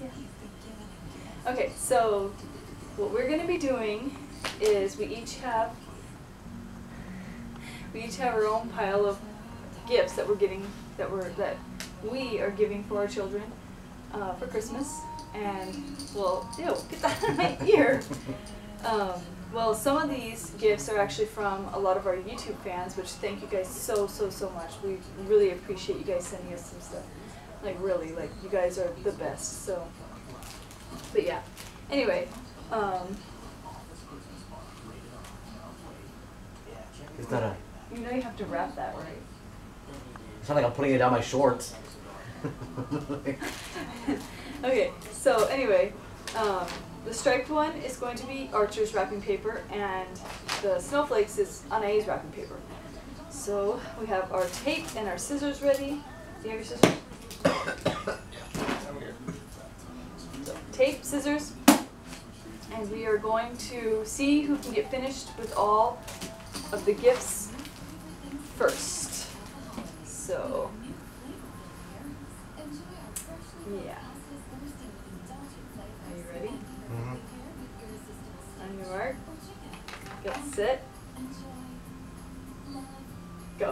Yeah. Okay, so what we're going to be doing is we each have our own pile of gifts that we are giving for our children for Christmas, and well, ew, get that out of my ear. Well, some of these gifts are actually from a lot of our YouTube fans, which thank you guys so much. We really appreciate you guys sending us some stuff. Like really, like you guys are the best. So, but yeah. Anyway, is that a? You know you have to wrap that, right? It's not like I'm putting it down my shorts. Okay. So anyway. The striped one is going to be Archer's wrapping paper, and the snowflakes is Anahi's wrapping paper. So we have our tape and our scissors ready. Do you have your scissors? So, tape, scissors, and we are going to see who can get finished with all of the gifts first. So, yeah. Mark. Get set. Go.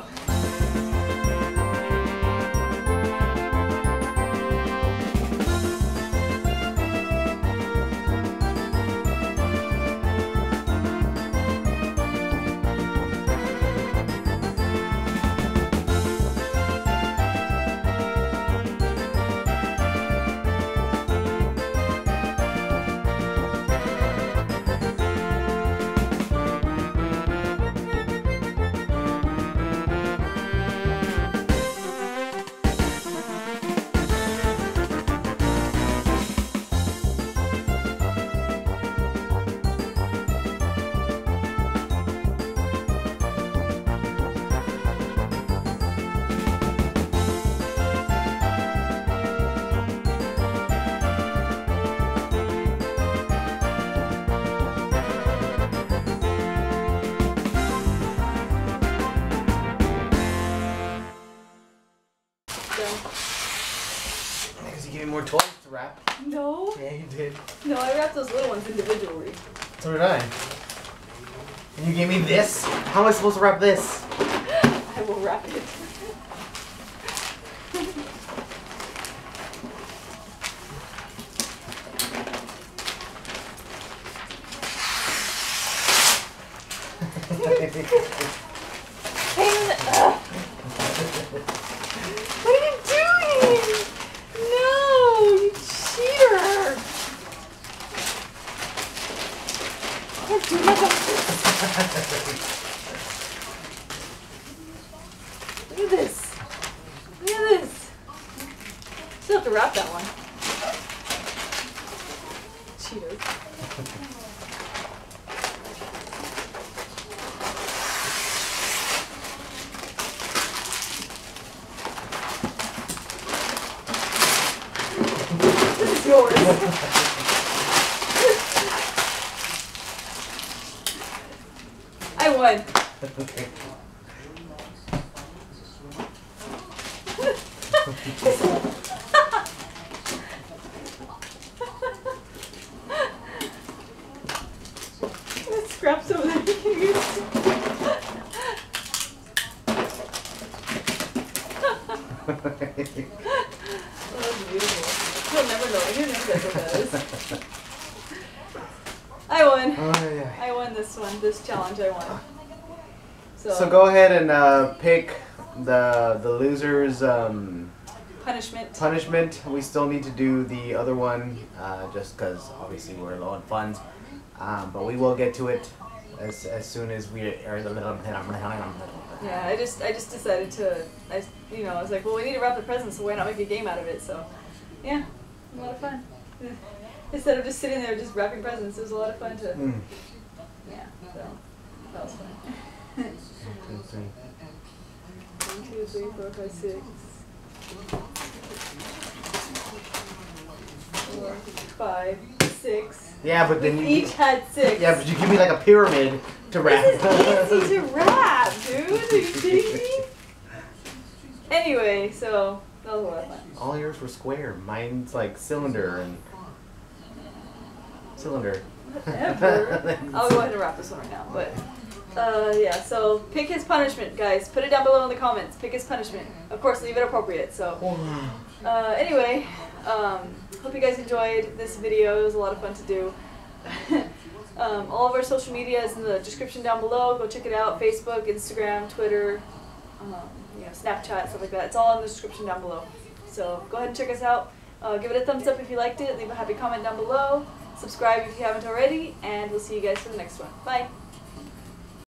More toys to wrap. No. Yeah, you did. No, I wrapped those little ones individually. So did I. And you gave me this? How am I supposed to wrap this? I will wrap it. Look at this. Look at this. Still have to wrap that one. Cheater. This is yours. Okay. The scraps over there you can use. Oh, that's beautiful. You'll never know. You'll never guess what that is. I won. Oh, yeah. I won this one. This challenge I won. So go ahead and pick the loser's punishment. We still need to do the other one just because obviously we're low on funds, but we will get to it as soon as we are. Yeah, I just decided to, I was like, well, we need to wrap the present, so why not make a game out of it? So yeah, a lot of fun. Instead of just sitting there just wrapping presents, it was a lot of fun to. Mm. Yeah, so that was fun. 1, 2, 3, 4, 5, 6. 4, 5, 6. Yeah, but then each had 6. Yeah, but you give me like a pyramid to wrap. This is easy to wrap, dude. Are you kidding me? Anyway, so All yours were square. Mine's like cylinder and cylinder. Whatever. I'll go ahead and wrap this one right now. But yeah, so pick his punishment, guys. Put it down below in the comments. Pick his punishment. Of course, leave it appropriate. So anyway, hope you guys enjoyed this video. It was a lot of fun to do. All of our social media is in the description down below. Go check it out. Facebook, Instagram, Twitter, you know, Snapchat, stuff like that. It's all in the description down below. So go ahead and check us out. Give it a thumbs up if you liked it. Leave a happy comment down below. Subscribe if you haven't already. And we'll see you guys for the next one. Bye.